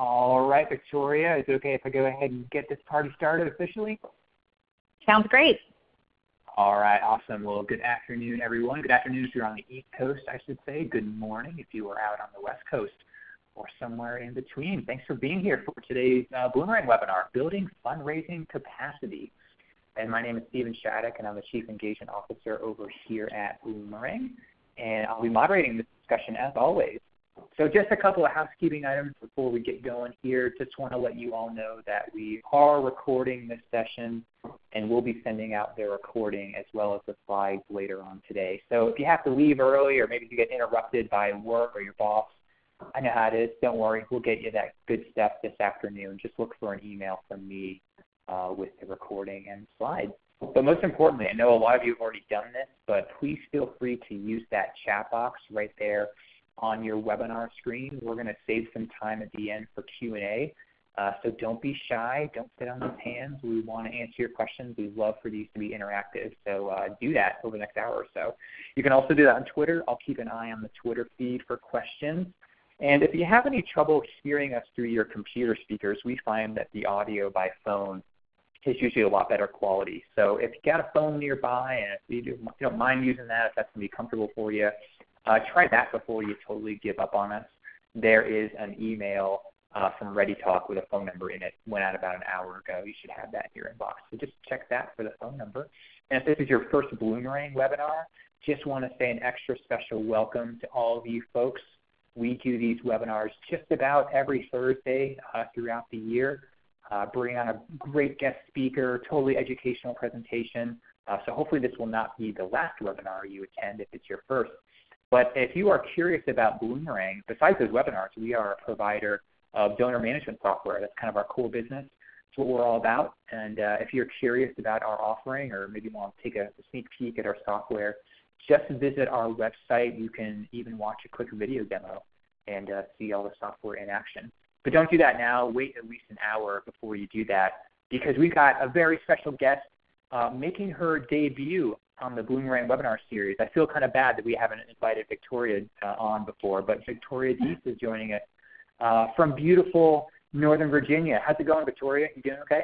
All right, Victoria, is it okay if I go ahead and get this party started officially? Sounds great. All right, awesome. Well, good afternoon, everyone. Good afternoon if you're on the East Coast, I should say. Good morning if you are out on the West Coast or somewhere in between. Thanks for being here for today's Bloomerang webinar, Building Fundraising Capacity. And my name is Stephen Shattuck, and I'm the Chief Engagement Officer over here at Bloomerang. And I'll be moderating this discussion as always. So just a couple of housekeeping items before we get going here. Just want to let you all know that we are recording this session, and we'll be sending out the recording as well as the slides later on today. So if you have to leave early or maybe you get interrupted by work or your boss, I know how it is. Don't worry. We'll get you that good stuff this afternoon. Just look for an email from me with the recording and slides. But most importantly, I know a lot of you have already done this, but please feel free to use that chat box right there on your webinar screen. We're going to save some time at the end for Q&A. So don't be shy. Don't sit on those hands. We want to answer your questions. We'd love for these to be interactive. So do that over the next hour or so. You can also do that on Twitter. I'll keep an eye on the Twitter feed for questions. And if you have any trouble hearing us through your computer speakers, we find that the audio by phone is usually a lot better quality. So if you've got a phone nearby and if you don't mind using that, if that's going to be comfortable for you, try that before you totally give up on us. There is an email from ReadyTalk with a phone number in it. Went out about an hour ago. You should have that in your inbox. So just check that for the phone number. And if this is your first Bloomerang webinar, just want to say an extra special welcome to all of you folks. We do these webinars just about every Thursday throughout the year. Bring on a great guest speaker, totally educational presentation. So hopefully this will not be the last webinar you attend if it's your first. But if you are curious about Bloomerang, besides those webinars, we are a provider of donor management software. That's kind of our core business. It's what we're all about. And if you're curious about our offering or maybe want to take a sneak peek at our software, just visit our website. You can even watch a quick video demo and see all the software in action. But don't do that now. Wait at least an hour before you do that because we've got a very special guest making her debut on the Bloomerang webinar series. I feel kind of bad that we haven't invited Victoria on before, but Victoria Deese is joining us from beautiful Northern Virginia. How's it going, Victoria? You doing okay?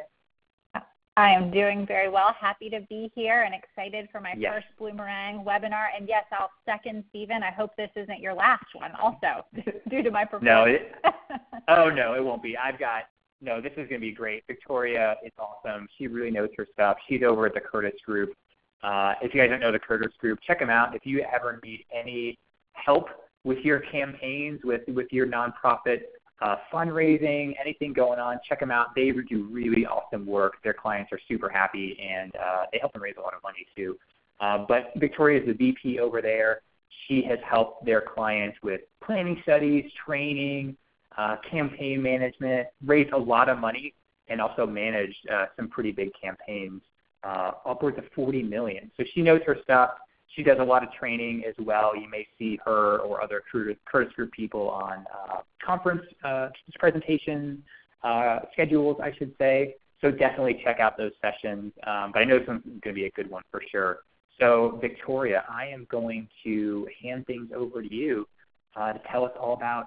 I am doing very well. Happy to be here and excited for my first Bloomerang webinar. And yes, I'll second Stephen. I hope this isn't your last one also due to my performance. No, oh no, it won't be. No, this is going to be great. Victoria is awesome. She really knows her stuff. She's over at the Curtis Group. If you guys don't know the Curtis Group, check them out. If you ever need any help with your campaigns, with your nonprofit fundraising, anything going on, check them out. They do really awesome work. Their clients are super happy, and they help them raise a lot of money too. But Victoria is the VP over there. She has helped their clients with planning studies, training, campaign management, raised a lot of money, and also managed some pretty big campaigns. Upwards of $40 million. So she knows her stuff. She does a lot of training as well. You may see her or other Curtis Group people on conference presentations, schedules, I should say. So definitely check out those sessions. But I know this one's going to be a good one for sure. So Victoria, I am going to hand things over to you to tell us all about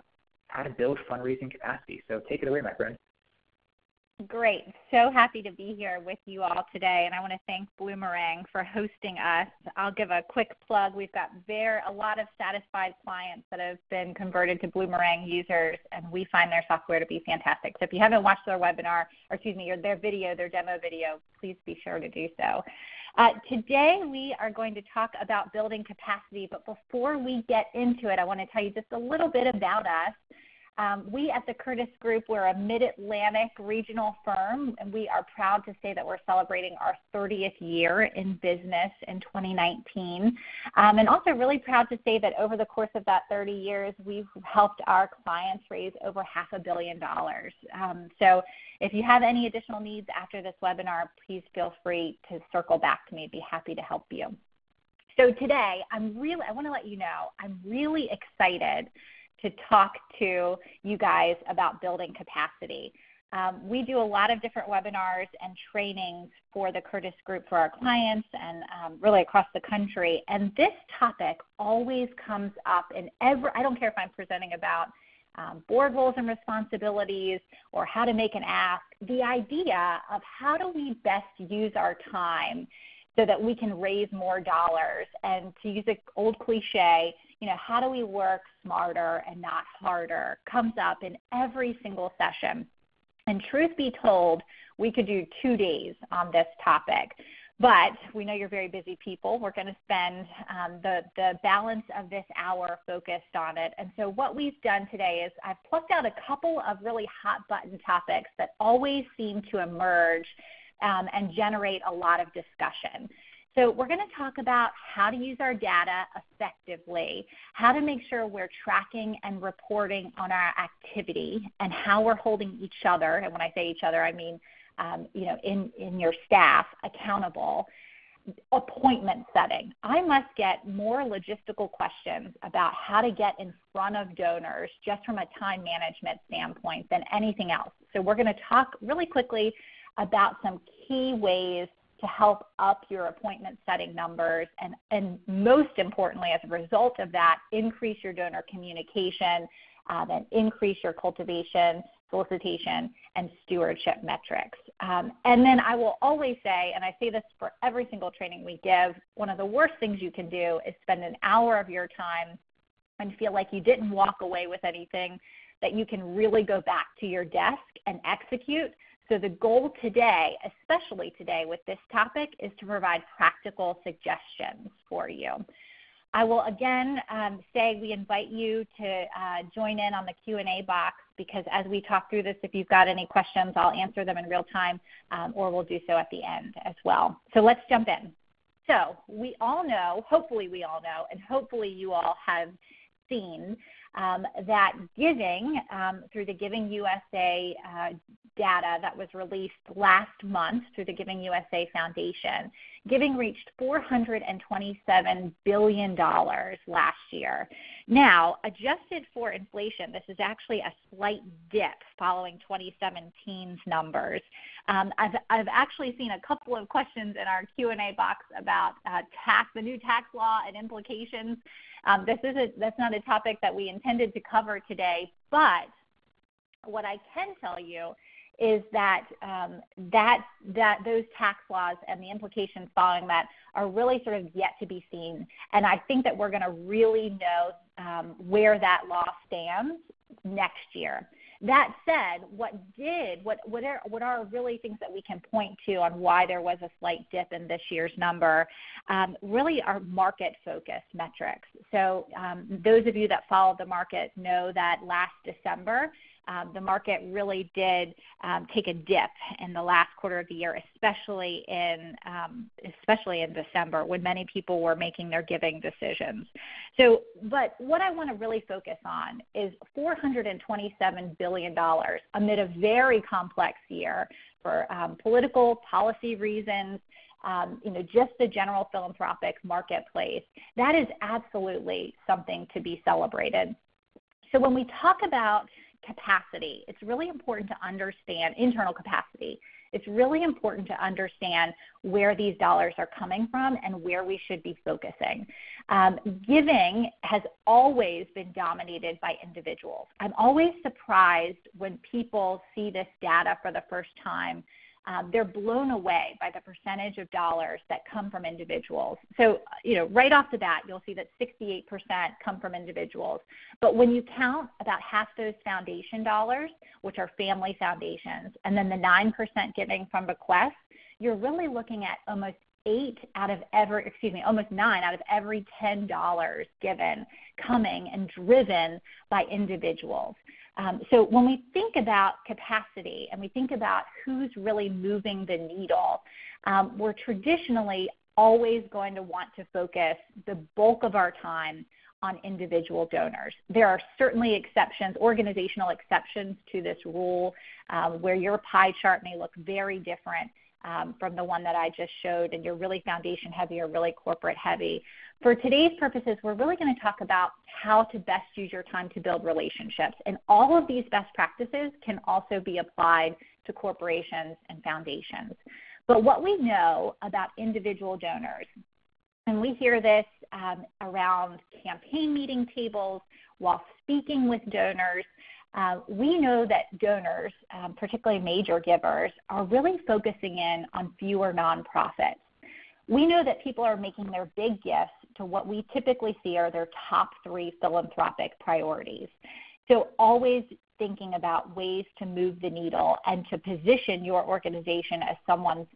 how to build fundraising capacity. So take it away, my friend. Great. So happy to be here with you all today, and I want to thank Bloomerang for hosting us. I'll give a quick plug. We've got a lot of satisfied clients that have been converted to Bloomerang users, and we find their software to be fantastic. So if you haven't watched their webinar, or excuse me, their demo video, please be sure to do so. Today we are going to talk about building capacity, but before we get into it, I want to tell you just a little bit about us. We at the Curtis Group, we're a mid-Atlantic regional firm, and we are proud to say that we're celebrating our 30th year in business in 2019. And also really proud to say that over the course of that 30 years, we've helped our clients raise over $500 million. So if you have any additional needs after this webinar, please feel free to circle back to me. I'd be happy to help you. So today, I want to let you know, I'm really excited to talk to you guys about building capacity. We do a lot of different webinars and trainings for the Curtis Group for our clients and really across the country. And this topic always comes up in I don't care if I'm presenting about board roles and responsibilities, or how to make an ask, the idea of how do we best use our time so that we can raise more dollars, and to use an old cliche, you know, how do we work smarter and not harder, comes up in every single session. And truth be told, we could do 2 days on this topic. But we know you're very busy people. We're going to spend the balance of this hour focused on it. And so what we've done today is I've plucked out a couple of really hot button topics that always seem to emerge and generate a lot of discussion. So we're going to talk about how to use our data effectively, how to make sure we're tracking and reporting on our activity, and how we're holding each other, and when I say each other, I mean in your staff, accountable. Appointment setting. I must get more logistical questions about how to get in front of donors just from a time management standpoint than anything else. So we're going to talk really quickly about some key ways to help up your appointment setting numbers, and most importantly, as a result of that, increase your donor communication and increase your cultivation, solicitation, and stewardship metrics. And then I will always say, and I say this for every single training we give, one of the worst things you can do is spend an hour of your time and feel like you didn't walk away with anything that you can really go back to your desk and execute. So the goal today, especially today with this topic, is to provide practical suggestions for you. I will again say we invite you to join in on the Q&A box, because as we talk through this, if you've got any questions, I'll answer them in real time, or we'll do so at the end as well. So let's jump in. So we all know, hopefully we all know, and hopefully you all have seen that giving through the Giving USA data that was released last month through the Giving USA Foundation, giving reached $427 billion last year. Now, adjusted for inflation, this is actually a slight dip following 2017's numbers. I've actually seen a couple of questions in our Q&A box about the new tax law and implications. That's not a topic that we intended to cover today, but what I can tell you is that those tax laws and the implications following that are really sort of yet to be seen. And I think that we're going to really know where that law stands next year. That said, what are really things that we can point to on why there was a slight dip in this year's number, really are market-focused metrics. So those of you that follow the market know that last December, the market really did take a dip in the last quarter of the year, especially in December, when many people were making their giving decisions. So, but what I want to really focus on is $427 billion amid a very complex year for political policy reasons. Just the general philanthropic marketplace. That is absolutely something to be celebrated. So when we talk about capacity, it's really important to understand internal capacity. It's really important to understand where these dollars are coming from and where we should be focusing. Giving has always been dominated by individuals. I'm always surprised when people see this data for the first time. They're blown away by the percentage of dollars that come from individuals. So, right off the bat, you'll see that 68% come from individuals. But when you count about half those foundation dollars, which are family foundations, and then the 9% giving from bequests, you're really looking at almost almost 9 out of every $10 given coming and driven by individuals. So when we think about capacity and we think about who's really moving the needle, we're traditionally always going to want to focus the bulk of our time on individual donors. There are certainly exceptions, organizational exceptions to this rule, where your pie chart may look very different from the one that I just showed, and you're really foundation heavy or really corporate heavy. For today's purposes, we're really going to talk about how to best use your time to build relationships. And all of these best practices can also be applied to corporations and foundations. But what we know about individual donors, and we hear this around campaign meeting tables, while speaking with donors, We know that donors, particularly major givers, are really focusing in on fewer nonprofits. We know that people are making their big gifts to what we typically see are their top three philanthropic priorities. So always thinking about ways to move the needle and to position your organization as someone's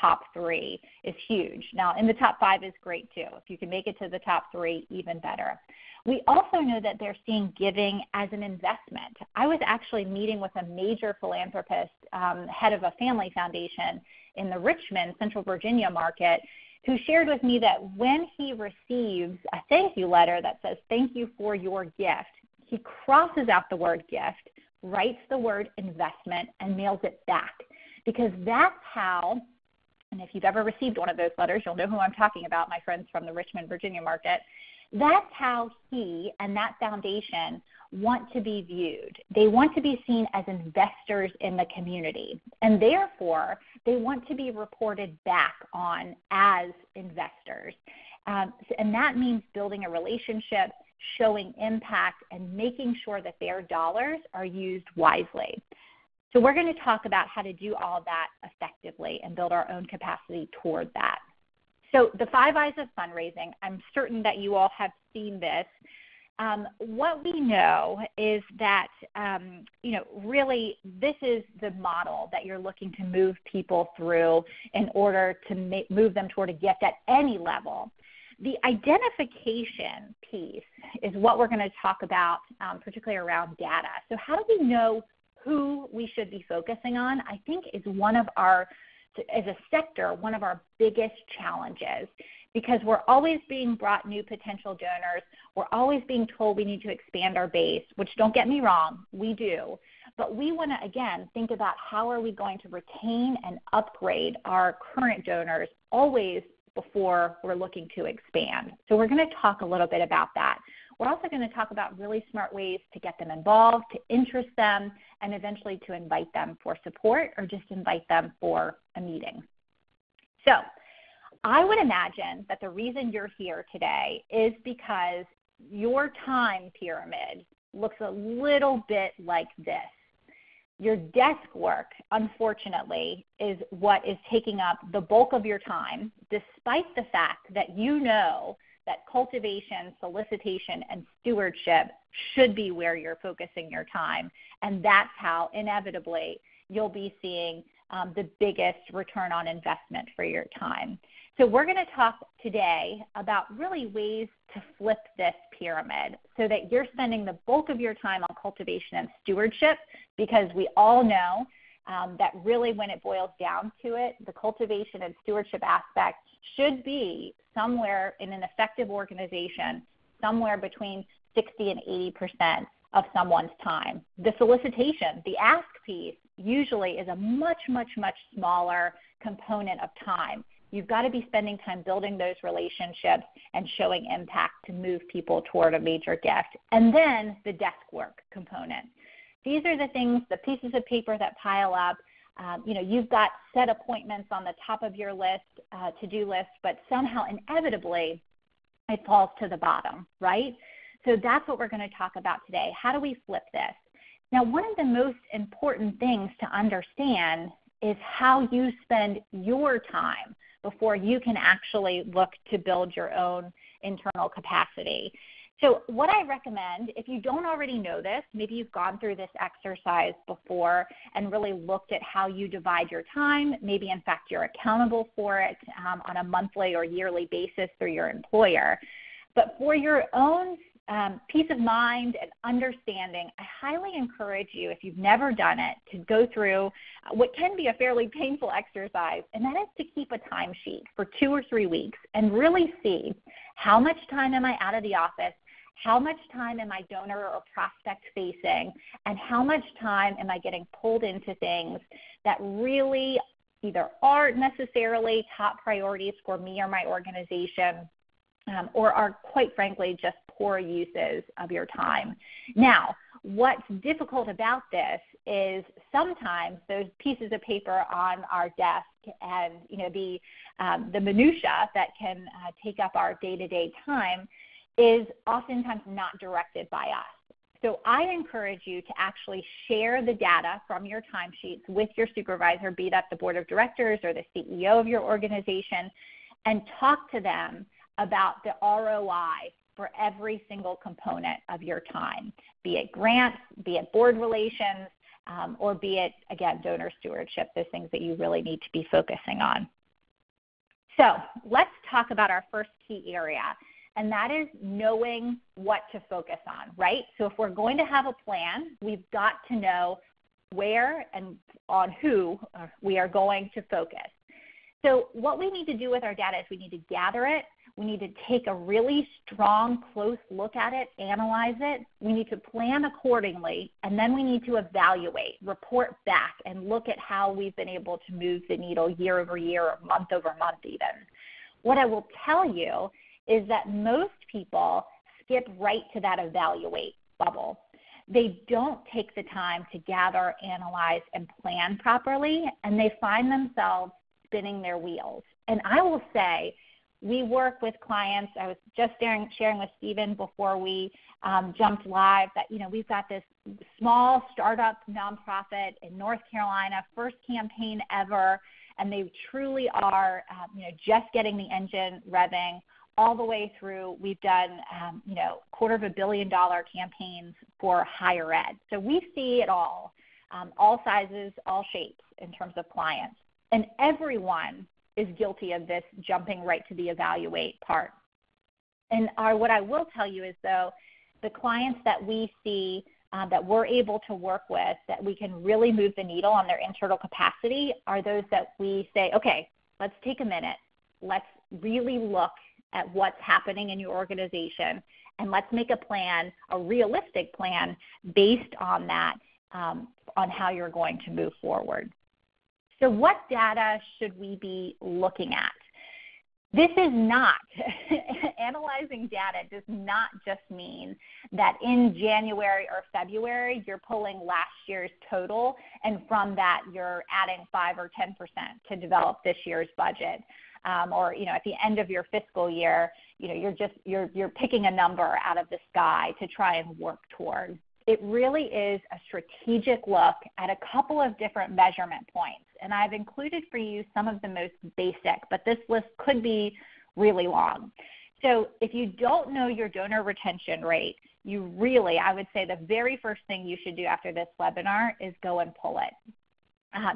top three is huge. Now, in the top five is great too. If you can make it to the top three, even better. We also know that they're seeing giving as an investment. I was actually meeting with a major philanthropist, head of a family foundation in the Richmond, Central Virginia market, who shared with me that when he receives a thank you letter that says, "Thank you for your gift," he crosses out the word gift, writes the word investment, and mails it back. Because that's how, and if you've ever received one of those letters, you'll know who I'm talking about, my friends from the Richmond, Virginia market. That's how he and that foundation want to be viewed. They want to be seen as investors in the community, and therefore they want to be reported back on as investors. And that means building a relationship, showing impact, and making sure that their dollars are used wisely. So we're going to talk about how to do all that effectively and build our own capacity toward that. So the 5 I's of fundraising, I'm certain that you all have seen this. What we know is that, really this is the model that you're looking to move people through in order to move them toward a gift at any level. The identification piece is what we're going to talk about, particularly around data. So how do we know who we should be focusing on? I think is one of our biggest challenges, because we're always being brought new potential donors. We're always being told we need to expand our base, which, don't get me wrong, we do. But we want to, again, think about how are we going to retain and upgrade our current donors always before we're looking to expand. So we're going to talk a little bit about that. We're also going to talk about really smart ways to get them involved, to interest them, and eventually to invite them for support or just invite them for a meeting. So I would imagine that the reason you're here today is because your time pyramid looks a little bit like this. Your desk work, unfortunately, is what is taking up the bulk of your time, despite the fact that you know that cultivation, solicitation, and stewardship should be where you're focusing your time. And that's how, inevitably, you'll be seeing the biggest return on investment for your time. So we're going to talk today about really ways to flip this pyramid so that you're spending the bulk of your time on cultivation and stewardship, because we all know that really when it boils down to it, the cultivation and stewardship aspect should be somewhere in an effective organization, somewhere between 60 and 80% of someone's time. The solicitation, the ask piece, usually is a much, much, much smaller component of time. You've got to be spending time building those relationships and showing impact to move people toward a major gift. And then the desk work component. These are the things, the pieces of paper that pile up. You've got set appointments on the top of your list, to-do list, but somehow inevitably it falls to the bottom, right? So that's what we're going to talk about today. How do we flip this? Now, one of the most important things to understand is how you spend your time before you can actually look to build your own internal capacity. So what I recommend, if you don't already know this, maybe you've gone through this exercise before and really looked at how you divide your time. Maybe, in fact, you're accountable for it on a monthly or yearly basis through your employer. But for your own peace of mind and understanding, I highly encourage you, if you've never done it, to go through what can be a fairly painful exercise, and that is to keep a timesheet for 2 or 3 weeks and really see how much time am I out of the office, how much time am I donor or prospect facing, and how much time am I getting pulled into things that really either aren't necessarily top priorities for me or my organization, or are, quite frankly, just poor uses of your time. Now, what's difficult about this is sometimes those pieces of paper on our desk and the minutia that can take up our day-to-day time is oftentimes not directed by us. So I encourage you to actually share the data from your timesheets with your supervisor, be that the board of directors or the CEO of your organization, and talk to them about the ROI for every single component of your time, be it grants, be it board relations, or be it, again, donor stewardship, those things that you really need to be focusing on. So let's talk about our first key area, and that is knowing what to focus on, right? So if we're going to have a plan, we've got to know where and on who we are going to focus. So what we need to do with our data is we need to gather it. We need to take a really strong, close look at it, analyze it. We need to plan accordingly, and then we need to evaluate, report back, and look at how we've been able to move the needle year over year or month over month even. What I will tell you is that most people skip right to that evaluate bubble. They don't take the time to gather, analyze, and plan properly, and they find themselves spinning their wheels. And I will say, we work with clients. I was just sharing with Stephen before we jumped live that, you know, we've got this small startup nonprofit in North Carolina, first campaign ever, and they truly are, just getting the engine revving all the way through. We've done, $250 million campaigns for higher ed. So we see it all sizes, all shapes in terms of clients, and everyone is guilty of this jumping right to the evaluate part. And what I will tell you is, though, the clients that we see that we're able to work with, that we can really move the needle on their internal capacity, are those that we say, okay, let's take a minute. Let's really look at what's happening in your organization, and let's make a plan, a realistic plan, based on that, on how you're going to move forward. So what data should we be looking at? This is not, analyzing data does not just mean that in January or February you're pulling last year's total and from that you're adding 5 or 10% to develop this year's budget. At the end of your fiscal year, you're picking a number out of the sky to try and work toward. It really is a strategic look at a couple of different measurement points, and I've included for you some of the most basic, but this list could be really long. So if you don't know your donor retention rate, I would say the very first thing you should do after this webinar is go and pull it.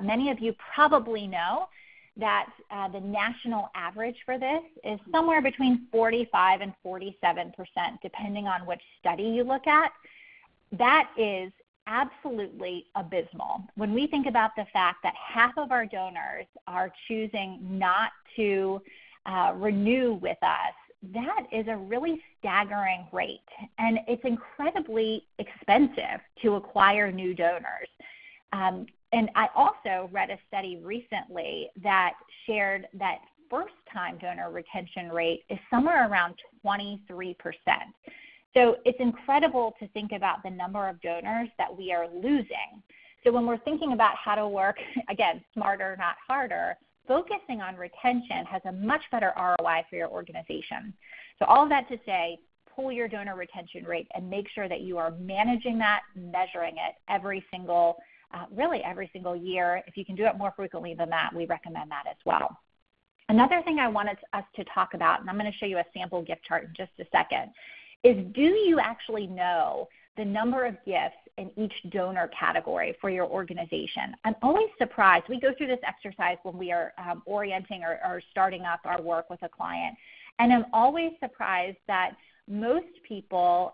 Many of you probably know that the national average for this is somewhere between 45 and 47%, depending on which study you look at. That is absolutely abysmal. When we think about the fact that half of our donors are choosing not to renew with us, that is a really staggering rate. And it's incredibly expensive to acquire new donors. And I also read a study recently that shared that first-time donor retention rate is somewhere around 23%. So it's incredible to think about the number of donors that we are losing. So when we're thinking about how to work, again, smarter, not harder, focusing on retention has a much better ROI for your organization. So all of that to say, pull your donor retention rate and make sure that you are managing that, measuring it every single year. If you can do it more frequently than that, we recommend that as well. Another thing I wanted us to talk about, and I'm going to show you a sample gift chart in just a second, is do you actually know the number of gifts in each donor category for your organization? I'm always surprised. We go through this exercise when we are orienting or starting up our work with a client, and I'm always surprised that most people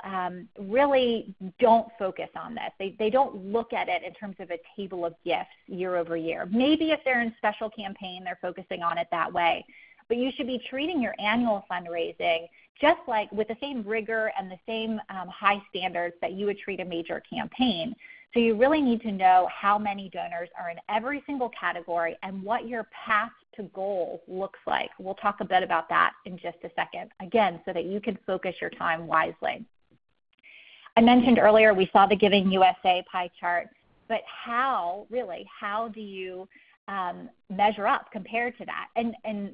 really don't focus on this. They don't look at it in terms of a table of gifts year over year. Maybe if they're in special campaign, they're focusing on it that way. But you should be treating your annual fundraising just like with the same rigor and the same high standards that you would treat a major campaign. So you really need to know how many donors are in every single category and what your path to goal looks like. We'll talk a bit about that in just a second, again, so that you can focus your time wisely. I mentioned earlier we saw the Giving USA pie chart, but how do you measure up compared to that. And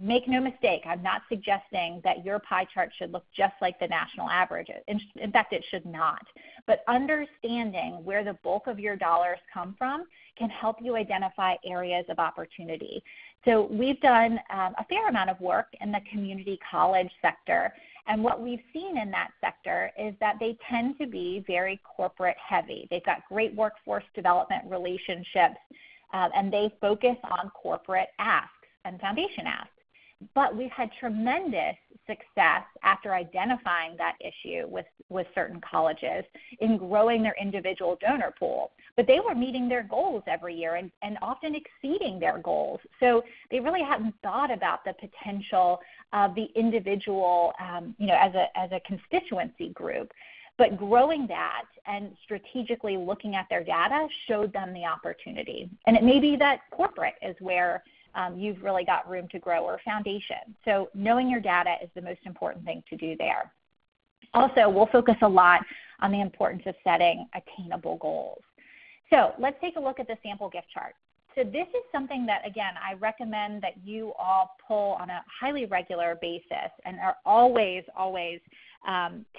make no mistake, I'm not suggesting that your pie chart should look just like the national average. In fact, it should not. But understanding where the bulk of your dollars come from can help you identify areas of opportunity. So we've done a fair amount of work in the community college sector. And what we've seen in that sector is that they tend to be very corporate heavy. They've got great workforce development relationships. And they focus on corporate asks and foundation asks. But we've had tremendous success after identifying that issue with certain colleges in growing their individual donor pool. But they were meeting their goals every year and often exceeding their goals. So they really hadn't thought about the potential of the individual as a constituency group. But growing that and strategically looking at their data showed them the opportunity. And it may be that corporate is where you've really got room to grow, or foundation. So knowing your data is the most important thing to do there. Also, we'll focus a lot on the importance of setting attainable goals. So let's take a look at the sample gift chart. So this is something that, again, I recommend that you all pull on a highly regular basis and are always, always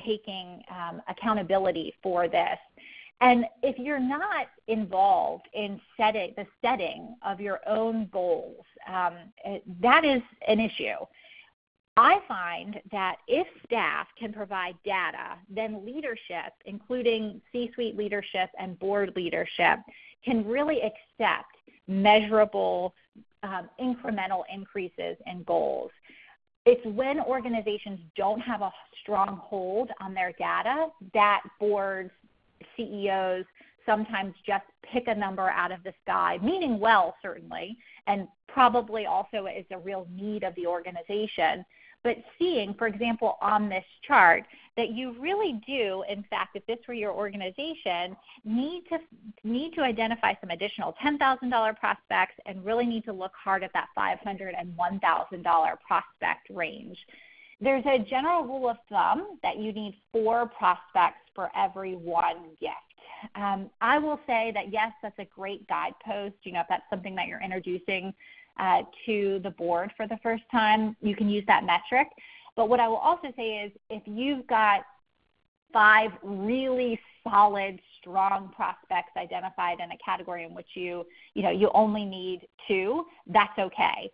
taking accountability for this. And if you're not involved in the setting of your own goals, that is an issue. I find that if staff can provide data, then leadership, including C-suite leadership and board leadership, can really accept measurable incremental increases in goals. It's when organizations don't have a strong hold on their data that boards, CEOs sometimes just pick a number out of the sky, meaning well, certainly, and probably also is a real need of the organization. But seeing, for example, on this chart, that you really do, in fact, if this were your organization, need to identify some additional $10,000 prospects and really need to look hard at that $500 and $1,000 prospect range. There's a general rule of thumb that you need 4 prospects for every 1 gift. I will say that, yes, that's a great guidepost. You know, if that's something that you're introducing to the board for the first time, you can use that metric. But what I will also say is if you've got 5 really solid, strong prospects identified in a category in which you only need 2, that's okay.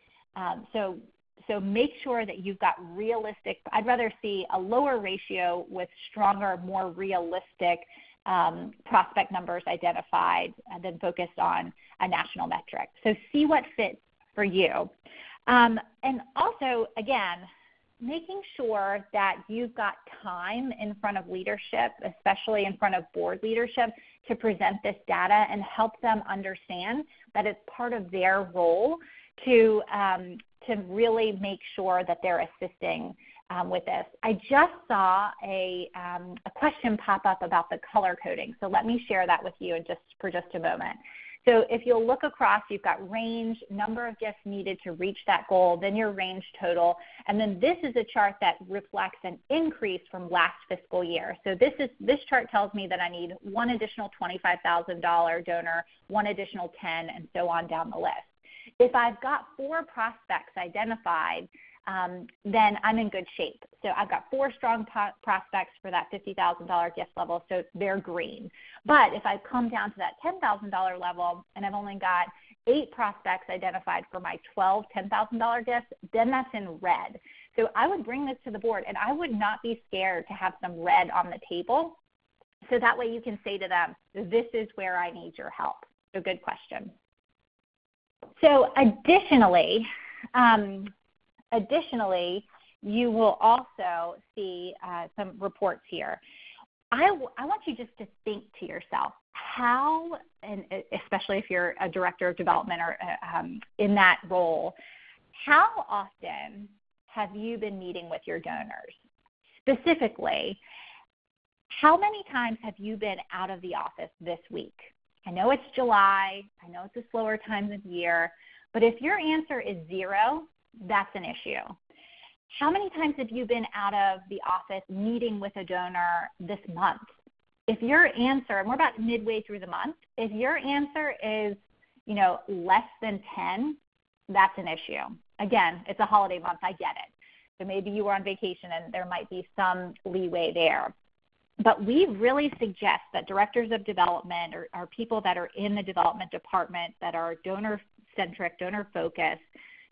So make sure that you've got realistic. I'd rather see a lower ratio with stronger, more realistic prospect numbers identified than focused on a national metric. So see what fits for you. And also, again, making sure that you've got time in front of leadership, especially in front of board leadership, to present this data and help them understand that it's part of their role to really make sure that they're assisting with this. I just saw a question pop up about the color coding, so let me share that with you for just a moment. So if you'll look across, you've got range, number of gifts needed to reach that goal, then your range total, and then this is a chart that reflects an increase from last fiscal year. So this chart tells me that I need 1 additional $25,000 donor, 1 additional 10, and so on down the list. If I've got 4 prospects identified, then I'm in good shape. So I've got 4 strong prospects for that $50,000 gift level, so they're green. But if I come down to that $10,000 level and I've only got 8 prospects identified for my 12 $10,000 gifts, then that's in red. So I would bring this to the board, and I would not be scared to have some red on the table. So that way you can say to them, this is where I need your help. So good question. So additionally, you will also see some reports here. I want you just to think to yourself how, and especially if you're a director of development or in that role, how often have you been meeting with your donors? Specifically, how many times have you been out of the office this week? I know it's July, I know it's a slower time of year, but if your answer is 0, that's an issue. How many times have you been out of the office meeting with a donor this month? If your answer, and we're about midway through the month, if your answer is you know, less than 10, that's an issue. Again, it's a holiday month, I get it. So maybe you were on vacation and there might be some leeway there. But we really suggest that directors of development or people that are in the development department that are donor-centric, donor-focused,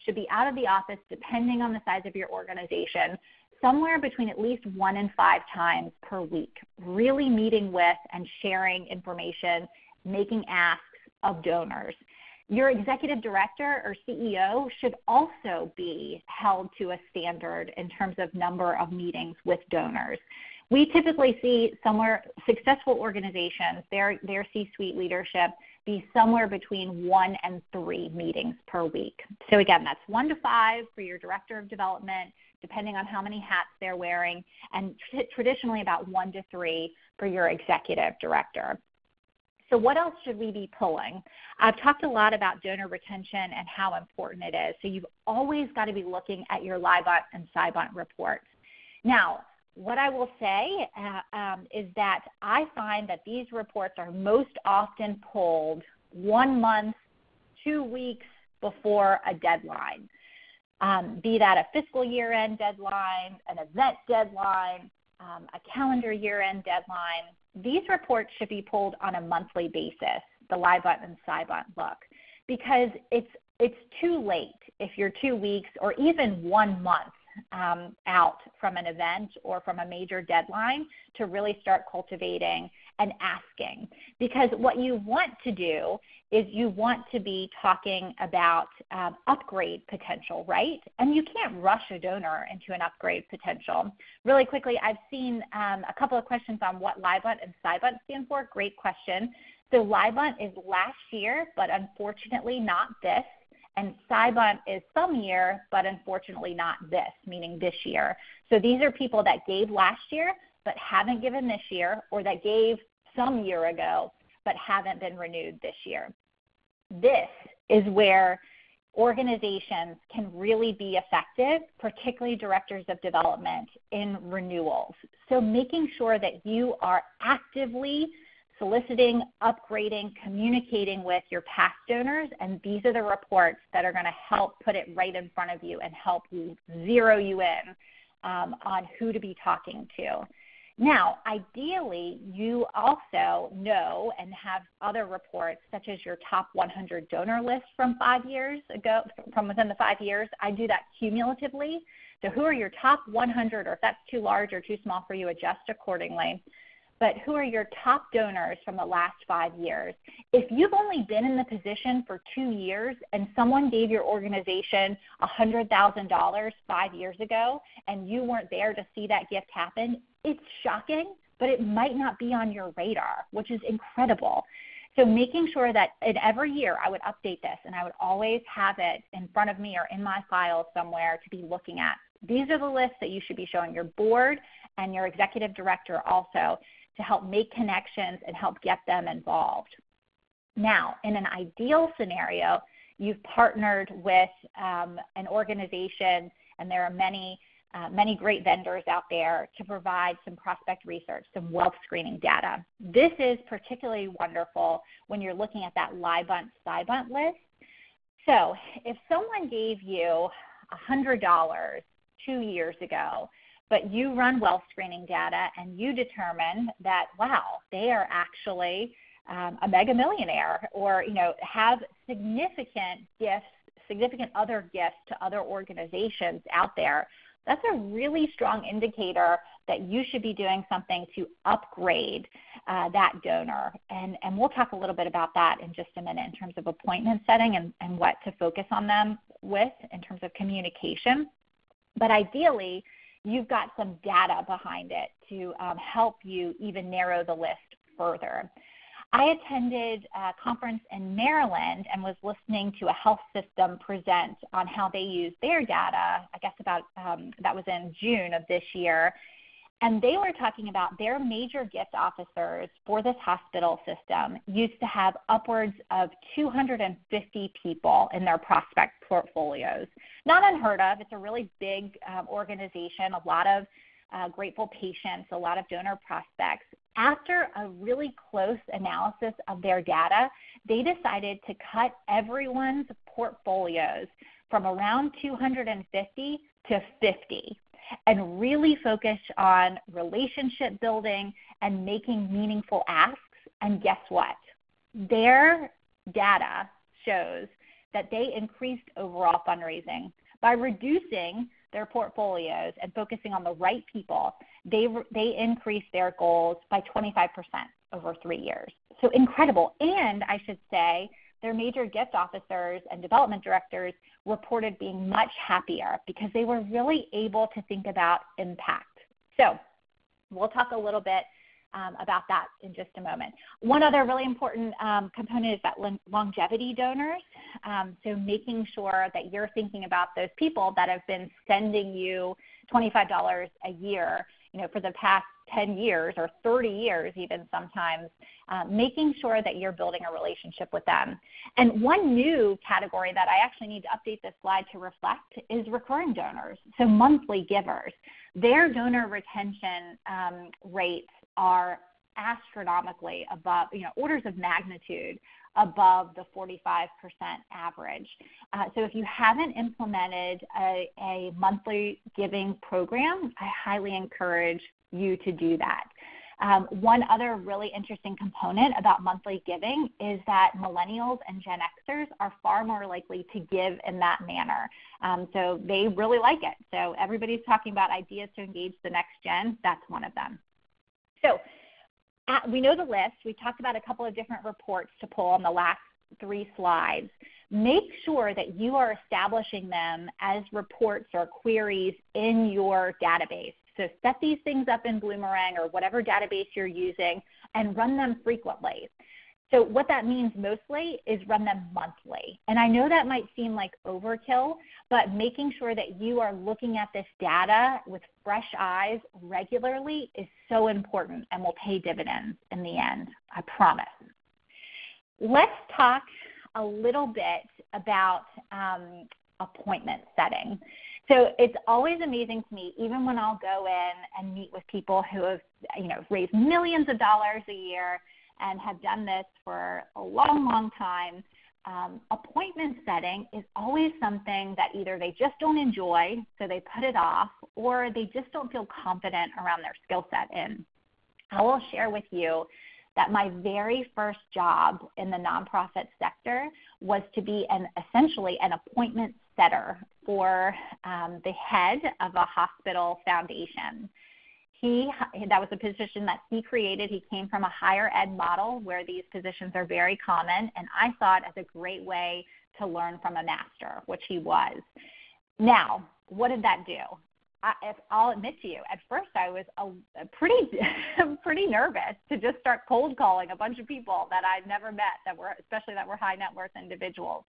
should be out of the office, depending on the size of your organization, somewhere between at least 1 and 5 times per week, really meeting with and sharing information, making asks of donors. Your executive director or CEO should also be held to a standard in terms of number of meetings with donors. We typically see somewhere successful organizations, their C-suite leadership, be somewhere between 1 and 3 meetings per week. So again, that's 1 to 5 for your director of development, depending on how many hats they're wearing, and traditionally about 1 to 3 for your executive director. So what else should we be pulling? I've talked a lot about donor retention and how important it is. So you've always got to be looking at your LYBUNT and SYBUNT reports. Now, what I will say is that I find that these reports are most often pulled 1 month, 2 weeks before a deadline, be that a fiscal year-end deadline, an event deadline, a calendar year-end deadline. These reports should be pulled on a monthly basis, the LYBUNT and SYBUNT look, because it's too late if you're 2 weeks or even 1 month out from an event or from a major deadline to really start cultivating and asking. Because what you want to do is you want to be talking about upgrade potential, right? And you can't rush a donor into an upgrade potential. Really quickly, I've seen a couple of questions on what LYBUNT and SYBUNT stand for. Great question. So LYBUNT is last year, but unfortunately not this. And SYBUNT is some year, but unfortunately not this, meaning this year. So these are people that gave last year but haven't given this year, or that gave some year ago but haven't been renewed this year. This is where organizations can really be effective, particularly directors of development, in renewals. So making sure that you are actively soliciting, upgrading, communicating with your past donors, and these are the reports that are going to help put it right in front of you and help you zero you in on who to be talking to. Now, ideally, you also know and have other reports, such as your top 100 donor list from 5 years ago, from within the 5 years. I do that cumulatively. So who are your top 100, or if that's too large or too small for you, adjust accordingly. But who are your top donors from the last 5 years? If you've only been in the position for 2 years and someone gave your organization $100,000 5 years ago and you weren't there to see that gift happen, it's shocking, but it might not be on your radar, which is incredible. So making sure that every year I would update this, and I would always have it in front of me or in my file somewhere to be looking at. These are the lists that you should be showing your board and your executive director also, to help make connections and help get them involved. Now, in an ideal scenario, you've partnered with an organization, and there are many great vendors out there to provide some prospect research, some wealth screening data. This is particularly wonderful when you're looking at that LYBUNT, SYBUNT list. So if someone gave you $100 2 years ago, but you run wealth screening data and you determine that, wow, they are actually a mega millionaire, or, you know, have significant gifts, significant other gifts to other organizations out there, that's a really strong indicator that you should be doing something to upgrade that donor. And we'll talk a little bit about that in just a minute in terms of appointment setting and what to focus on them with in terms of communication. But ideally, you've got some data behind it to help you even narrow the list further. I attended a conference in Maryland and was listening to a health system present on how they use their data, I guess about that was in June of this year, and they were talking about their major gift officers for this hospital system used to have upwards of 250 people in their prospect portfolios. Not unheard of. It's a really big organization, a lot of grateful patients, a lot of donor prospects. After a really close analysis of their data, they decided to cut everyone's portfolios from around 250 to 50 and really focus on relationship building and making meaningful asks. And guess what? Their data shows that they increased overall fundraising by reducing their portfolios and focusing on the right people. They increased their goals by 25% over 3 years. So incredible. And I should say their major gift officers and development directors reported being much happier because they were really able to think about impact. So we'll talk a little bit about that in just a moment. One other really important component is that longevity donors. So making sure that you're thinking about those people that have been sending you $25 a year, for the past 10 years or 30 years even sometimes, making sure that you're building a relationship with them. And one new category that I actually need to update this slide to reflect is recurring donors, so monthly givers. Their donor retention rates are astronomically above, orders of magnitude above the 45% average. So if you haven't implemented a monthly giving program, I highly encourage you to do that. One other really interesting component about monthly giving is that millennials and Gen Xers are far more likely to give in that manner. So they really like it. So everybody's talking about ideas to engage the next gen. That's one of them. So we know the list. We talked about a couple of different reports to pull on the last three slides. Make sure that you are establishing them as reports or queries in your database. So set these things up in Bloomerang or whatever database you're using and run them frequently. So what that means mostly is run them monthly. And I know that might seem like overkill, but making sure that you are looking at this data with fresh eyes regularly is so important and will pay dividends in the end, I promise. Let's talk a little bit about appointment setting. So it's always amazing to me, even when I'll go in and meet with people who have raised millions of dollars a year and have done this for a long, long time, appointment setting is always something that either they just don't enjoy, so they put it off, or they just don't feel confident around their skill set in. I will share with you that my very first job in the nonprofit sector was to be essentially an appointment setter for the head of a hospital foundation. That was a position that he created. He came from a higher ed model where these positions are very common, and I saw it as a great way to learn from a master, which he was. Now, what did that do? I'll admit to you, at first I was pretty nervous to just start cold calling a bunch of people that I'd never met, especially that were high net worth individuals.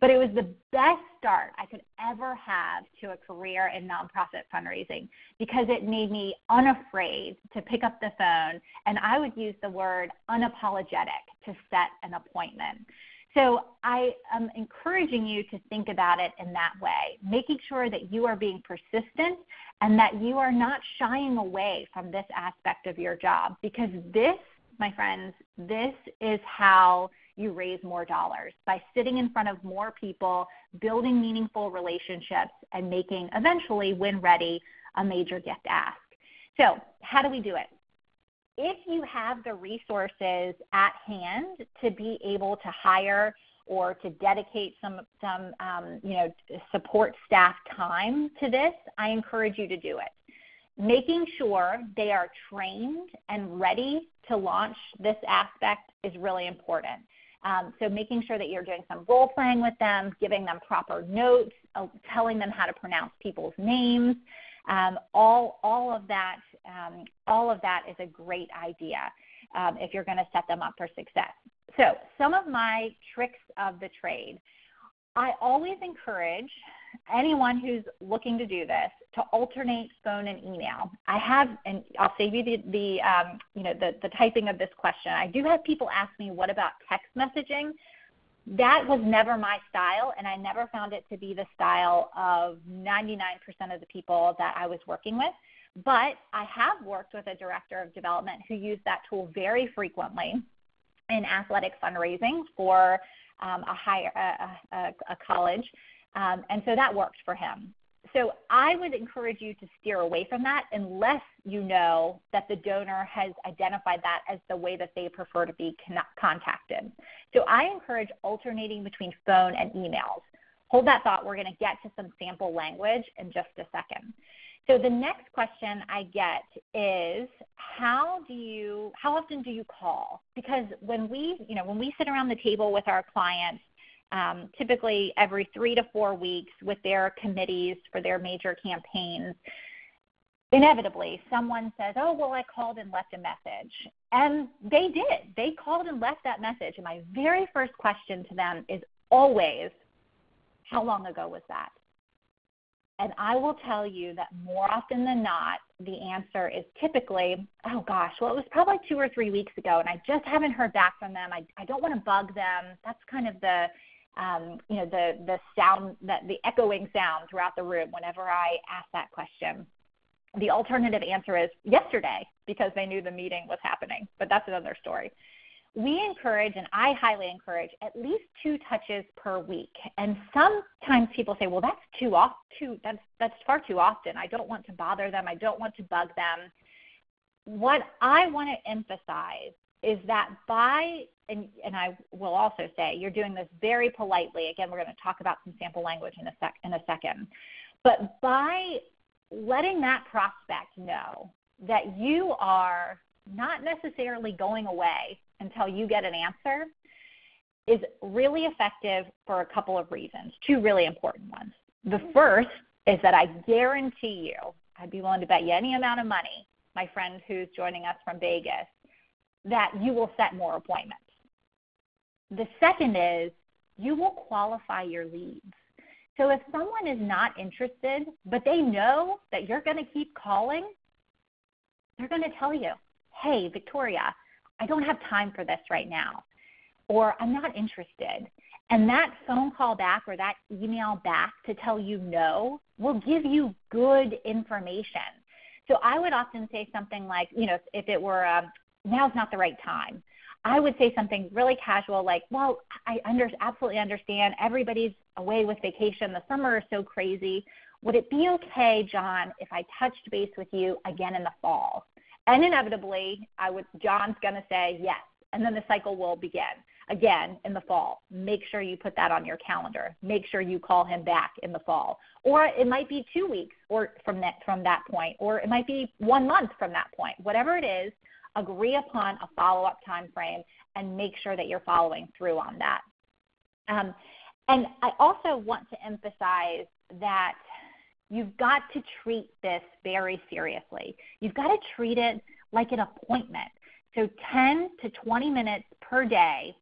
But it was the best start I could ever have to a career in nonprofit fundraising because it made me unafraid to pick up the phone, and I would use the word unapologetic to set an appointment. So I am encouraging you to think about it in that way, making sure that you are being persistent and that you are not shying away from this aspect of your job, because this, my friends, this is how you raise more dollars, by sitting in front of more people, building meaningful relationships, and making, eventually, when ready, a major gift ask. So how do we do it? If you have the resources at hand to be able to hire or to dedicate some support staff time to this, I encourage you to do it. Making sure they are trained and ready to launch this aspect is really important. So making sure that you're doing some role playing with them, giving them proper notes, telling them how to pronounce people's names, all of that is a great idea if you're going to set them up for success. So some of my tricks of the trade. I always encourage anyone who's looking to do this to alternate phone and email. And I'll save you the typing of this question. I do have people ask me, what about text messaging? That was never my style, and I never found it to be the style of 99% of the people that I was working with. But I have worked with a director of development who used that tool very frequently in athletic fundraising for a college, and so that worked for him. So I would encourage you to steer away from that unless you know that the donor has identified that as the way that they prefer to be contacted. So I encourage alternating between phone and emails. Hold that thought. We're going to get to some sample language in just a second. So the next question I get is, how often do you call? Because when we sit around the table with our clients, typically every 3 to 4 weeks with their committees for their major campaigns, inevitably someone says, oh, well, I called and left a message. And they did. They called and left that message. And my very first question to them is always, how long ago was that? And I will tell you that more often than not, the answer is typically, oh, gosh, well, it was probably 2 or 3 weeks ago, and I just haven't heard back from them. I don't want to bug them. That's kind of the sound, the echoing sound throughout the room whenever I ask that question. The alternative answer is yesterday, because they knew the meeting was happening, but that's another story. We encourage, and I highly encourage, at least 2 touches per week. And sometimes people say, well, that's that's far too often. I don't want to bother them. I don't want to bug them. What I want to emphasize is that and I will also say you're doing this very politely. Again, we're going to talk about some sample language in a second. But by letting that prospect know that you are not necessarily going away until you get an answer is really effective for a couple of reasons, 2 really important ones. The first is that I guarantee you, I'd be willing to bet you any amount of money, my friend who's joining us from Vegas, that you will set more appointments. The second is you will qualify your leads. So if someone is not interested, but they know that you're going to keep calling, they're going to tell you, hey, Victoria, I don't have time for this right now, or I'm not interested. And that phone call back or that email back to tell you no will give you good information. So I would often say something like, if it were now's not the right time, I would say something really casual like, well, I absolutely understand. Everybody's away with vacation. The summer is so crazy. Would it be okay, John, if I touched base with you again in the fall? And inevitably, John's going to say yes, and then the cycle will begin again in the fall. Make sure you put that on your calendar. Make sure you call him back in the fall. Or it might be 2 weeks or from that point, or it might be 1 month from that point. Whatever it is, agree upon a follow-up time frame and make sure that you're following through on that. And I also want to emphasize that you've got to treat this very seriously. You've got to treat it like an appointment. So 10 to 20 minutes per day.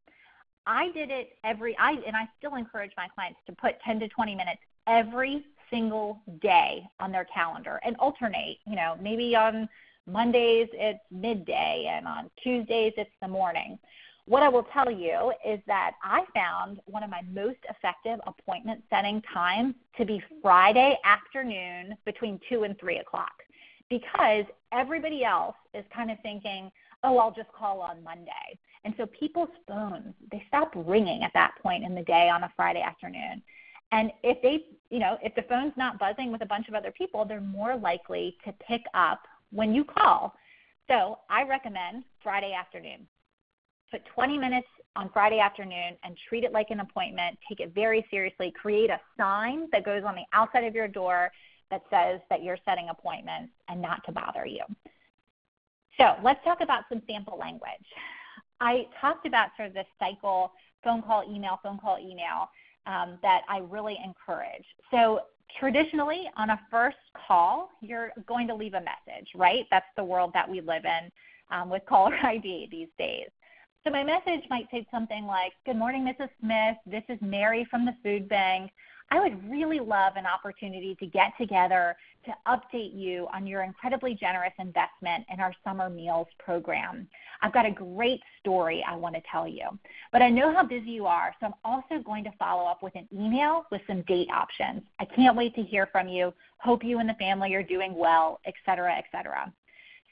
I did it and I still encourage my clients to put 10 to 20 minutes every single day on their calendar and alternate, maybe on Mondays it's midday and on Tuesdays it's the morning. What I will tell you is that I found one of my most effective appointment setting times to be Friday afternoon between 2 and 3 o'clock because everybody else is kind of thinking, oh, I'll just call on Monday. And so people's phones, they stop ringing at that point in the day on a Friday afternoon. And if they, if the phone's not buzzing with a bunch of other people, they're more likely to pick up when you call. So I recommend Friday afternoon. Put 20 minutes on Friday afternoon and treat it like an appointment. Take it very seriously. Create a sign that goes on the outside of your door that says that you're setting appointments and not to bother you. So let's talk about some sample language. I talked about sort of this cycle, phone call, email, that I really encourage. So traditionally on a first call, you're going to leave a message, right? That's the world that we live in with caller ID these days. So my message might say something like, good morning, Mrs. Smith. This is Mary from the food bank. I would really love an opportunity to get together to update you on your incredibly generous investment in our summer meals program. I've got a great story I want to tell you, but I know how busy you are, so I'm also going to follow up with an email with some date options. I can't wait to hear from you. Hope you and the family are doing well, et cetera, et cetera.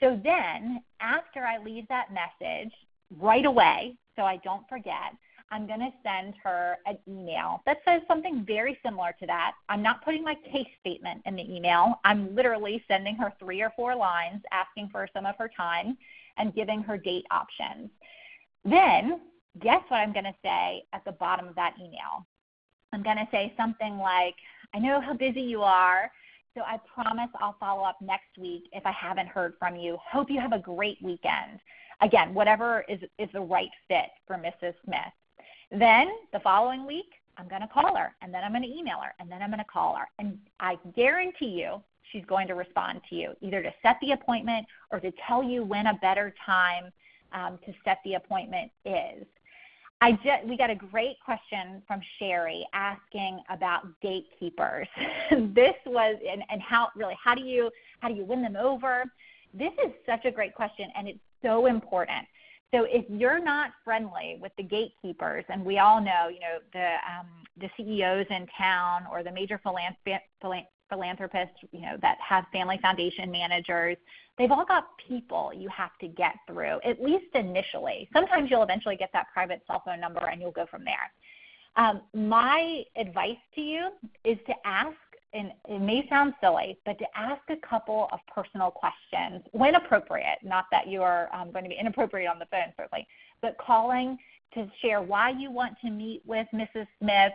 So then after I leave that message right away, so I don't forget, I'm going to send her an email that says something very similar to that. I'm not putting my case statement in the email. I'm literally sending her 3 or 4 lines asking for some of her time and giving her date options. Then guess what I'm going to say at the bottom of that email? I'm going to say something like, I know how busy you are, so I promise I'll follow up next week if I haven't heard from you. Hope you have a great weekend. Again, whatever is the right fit for Mrs. Smith. Then the following week, I'm going to call her, and then I'm going to email her, and then I'm going to call her. And I guarantee you she's going to respond to you, either to set the appointment or to tell you when a better time to set the appointment is. We got a great question from Sherry asking about gatekeepers. This was and how really how do you win them over? This is such a great question, and it's so important. So if you're not friendly with the gatekeepers, and we all know, you know, the CEOs in town or the major philanthropists, you know, that have family foundation managers, they've all got people you have to get through, at least initially. Sometimes you'll eventually get that private cell phone number and you'll go from there. My advice to you is to ask, and it may sound silly, but to ask a couple of personal questions when appropriate, not that you are going to be inappropriate on the phone, certainly, but calling to share why you want to meet with Mrs. Smith.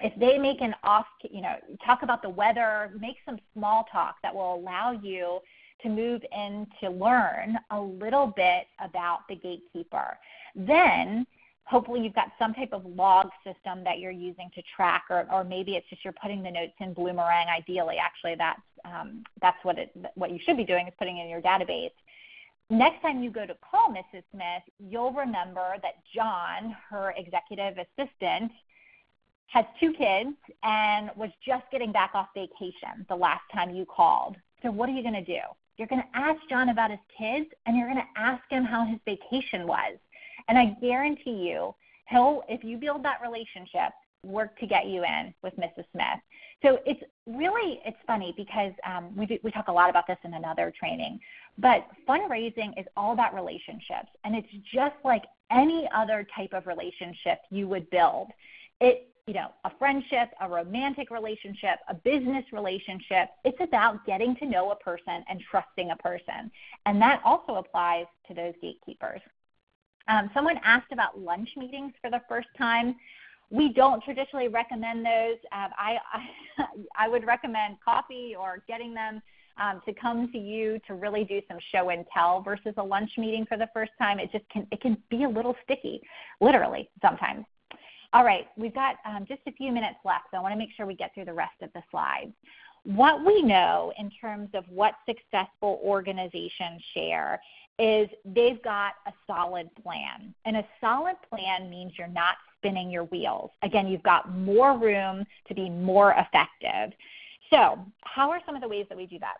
If they make an off, you know, talk about the weather, make some small talk that will allow you to move in to learn a little bit about the gatekeeper. Then hopefully you've got some type of log system that you're using to track, or maybe it's just you're putting the notes in Bloomerang. Ideally, actually, that's what you should be doing is putting it in your database. Next time you go to call Mrs. Smith, you'll remember that John, her executive assistant, has 2 kids and was just getting back off vacation the last time you called. So what are you going to do? You're going to ask John about his kids, and you're going to ask him how his vacation was. And I guarantee you, he'll, if you build that relationship, work to get you in with Mrs. Smith. So it's funny because we talk a lot about this in another training, but fundraising is all about relationships. And it's just like any other type of relationship you would build. You know, a friendship, a romantic relationship, a business relationship, it's about getting to know a person and trusting a person. And that also applies to those gatekeepers. Someone asked about lunch meetings for the first time. We don't traditionally recommend those. I would recommend coffee or getting them to come to you to really do some show and tell versus a lunch meeting for the first time. It can be a little sticky, literally, sometimes. All right, we've got just a few minutes left, so I want to make sure we get through the rest of the slides. What we know in terms of what successful organizations share is they've got a solid plan. And a solid plan means you're not spinning your wheels. Again, you've got more room to be more effective. So how are some of the ways that we do that?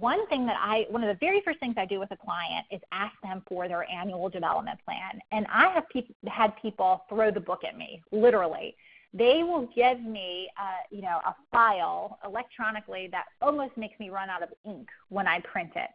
One of the very first things I do with a client is ask them for their annual development plan. And I have had people throw the book at me, literally. They will give me a file electronically that almost makes me run out of ink when I print it.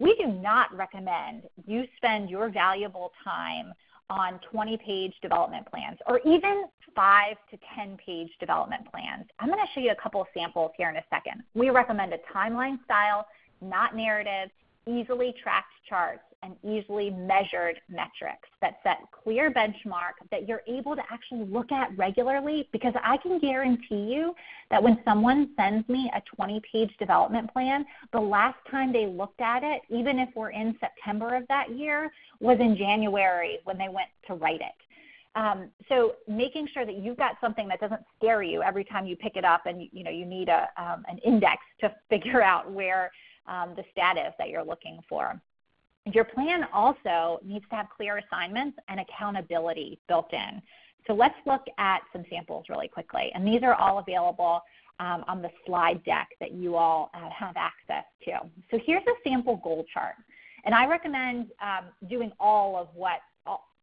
We do not recommend you spend your valuable time on 20-page development plans or even 5 to 10-page development plans. I'm going to show you a couple of samples here in a second. We recommend a timeline style, not narrative, easily tracked charts, and easily measured metrics that set clear benchmark that you're able to actually look at regularly, because I can guarantee you that when someone sends me a 20-page development plan, the last time they looked at it, even if we're in September of that year, was in January when they went to write it. So making sure that you've got something that doesn't scare you every time you pick it up and you need an index to figure out where the status that you're looking for. Your plan also needs to have clear assignments and accountability built in. So let's look at some samples really quickly. And these are all available on the slide deck that you all have access to. So here's a sample goal chart. And I recommend doing all of what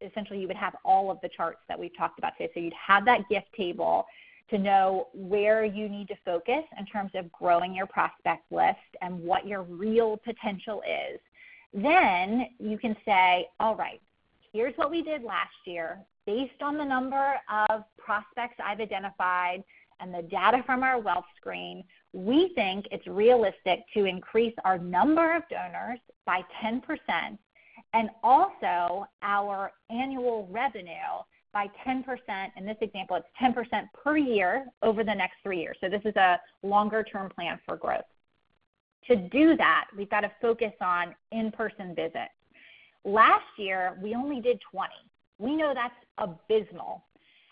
essentially you would have all of the charts that we've talked about today. So you'd have that gift table to know where you need to focus in terms of growing your prospect list and what your real potential is. Then you can say, all right, here's what we did last year. Based on the number of prospects I've identified and the data from our wealth screen, we think it's realistic to increase our number of donors by 10% and also our annual revenue by 10%. In this example, it's 10% per year over the next 3 years. So this is a longer-term plan for growth. To do that, we've got to focus on in-person visits. Last year, we only did 20. We know that's abysmal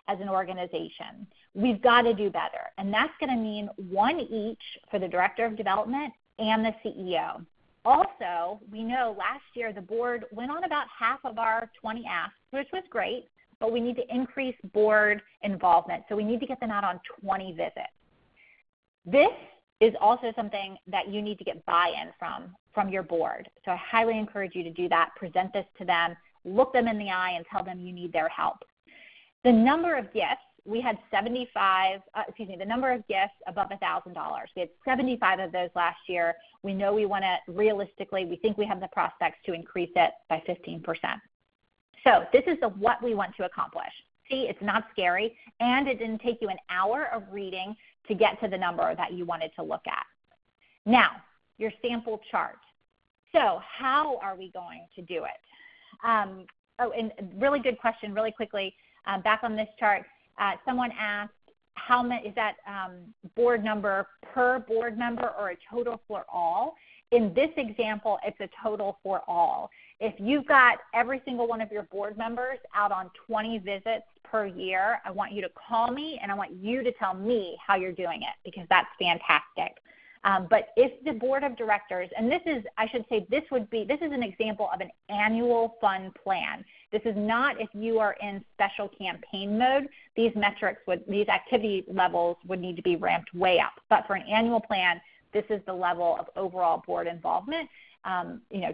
as an organization. We've got to do better. And that's going to mean one each for the director of development and the CEO. Also, we know last year the board went on about half of our 20 asks, which was great, but we need to increase board involvement. So we need to get them out on 20 visits. This is also something that you need to get buy-in from your board. So I highly encourage you to do that. Present this to them. Look them in the eye and tell them you need their help. The number of gifts, we had 75, the number of gifts above $1,000. We had 75 of those last year. We know we want to realistically, we think we have the prospects to increase it by 15%. So this is the what we want to accomplish. See, it's not scary, and it didn't take you an hour of reading to get to the number that you wanted to look at. Now, your sample chart. So how are we going to do it? And really good question, really quickly. Back on this chart, someone asked, how many is that board number per board member or a total for all? In this example, it's a total for all. If you've got every single one of your board members out on 20 visits per year, I want you to call me and I want you to tell me how you're doing it, because that's fantastic. But if the board of directors, and this is, I should say, this is an example of an annual fund plan. This is not if you are in special campaign mode. These metrics would, these activity levels would need to be ramped way up. But for an annual plan, this is the level of overall board involvement.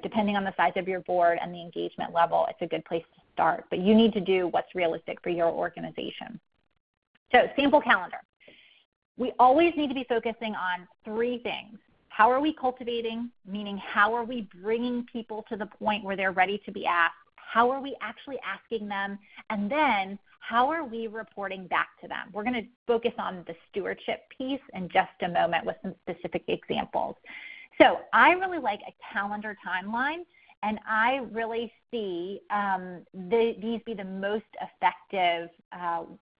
Depending on the size of your board and the engagement level, it's a good place to start. But you need to do what's realistic for your organization. So sample calendar. We always need to be focusing on three things. How are we cultivating, meaning how are we bringing people to the point where they're ready to be asked? How are we actually asking them? And then how are we reporting back to them? We're going to focus on the stewardship piece in just a moment with some specific examples. So I really like a calendar timeline, and I really see these be the most effective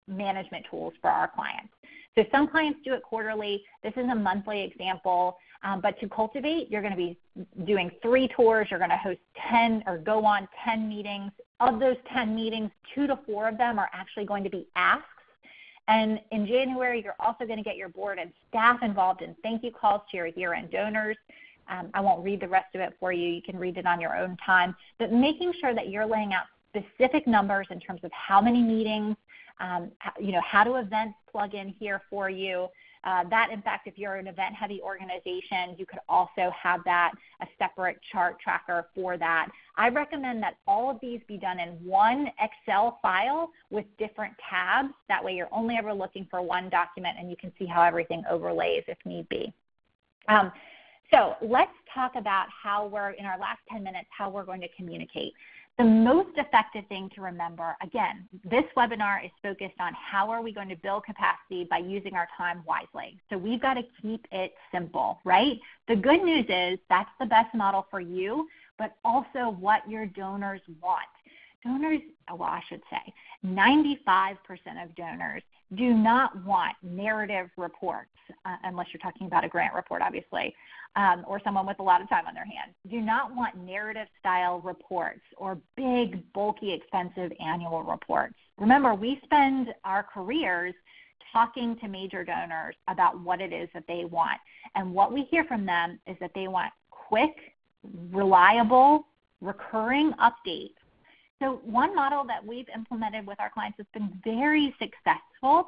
management tools for our clients. So some clients do it quarterly. This is a monthly example. But to cultivate, you're going to be doing 3 tours. You're going to host 10 or go on 10 meetings. Of those 10 meetings, 2 to 4 of them are actually going to be asks. And in January, you're also going to get your board and staff involved in thank you calls to your year-end donors. I won't read the rest of it for you. You can read it on your own time. But making sure that you're laying out specific numbers in terms of how many meetings, how do events plug in here for you. That, in fact, if you're an event-heavy organization, you could also have that, a separate chart tracker for that. I recommend that all of these be done in one Excel file with different tabs. That way you're only ever looking for one document, and you can see how everything overlays if need be. So let's talk about how we're, in our last 10 minutes, how we're going to communicate. The most effective thing to remember, again, this webinar is focused on how are we going to build capacity by using our time wisely. So we've got to keep it simple, right? The good news is that's the best model for you, but also what your donors want. Donors, well, I should say, 95% of donors do not want narrative reports, unless you're talking about a grant report, obviously, or someone with a lot of time on their hands, do not want narrative-style reports or big, bulky, expensive annual reports. Remember, we spend our careers talking to major donors about what it is that they want, and what we hear from them is that they want quick, reliable, recurring updates So one model that we've implemented with our clients that's been very successful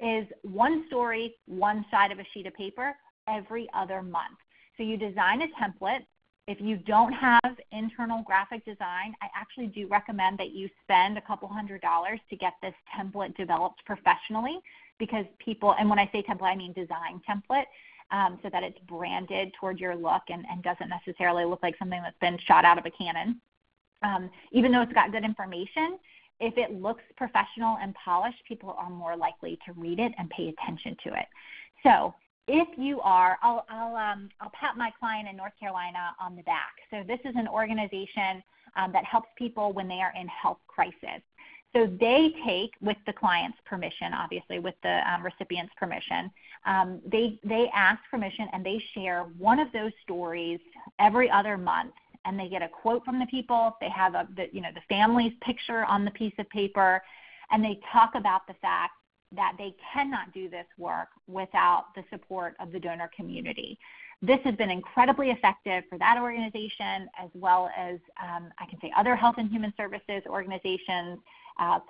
is one story, one side of a sheet of paper every other month. So you design a template. If you don't have internal graphic design, I actually do recommend that you spend a couple $100 to get this template developed professionally, because people, and when I say template, I mean design template, so that it's branded toward your look and doesn't necessarily look like something that's been shot out of a cannon. Even though it's got good information, if it looks professional and polished, people are more likely to read it and pay attention to it. So if you are, I'll pat my client in North Carolina on the back. So this is an organization that helps people when they are in health crisis. So they take, with the client's permission, obviously, with the recipient's permission, they ask permission and they share one of those stories every other month. And they get a quote from the people. They have the family's picture on the piece of paper, and they talk about the fact that they cannot do this work without the support of the donor community. This has been incredibly effective for that organization, as well as I can say other health and human services organizations,